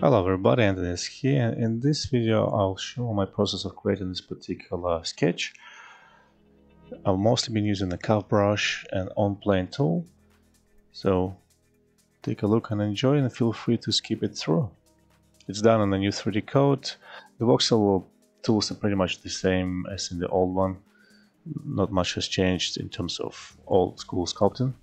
Hello everybody, Anton is here, and in this video I'll show my process of creating this particular sketch. I've mostly been using the curve brush and on-plane tool, so take a look and enjoy, and feel free to skip it through. It's done on the new 3D Coat. The voxel tools are pretty much the same as in the old one. Not much has changed in terms of old school sculpting.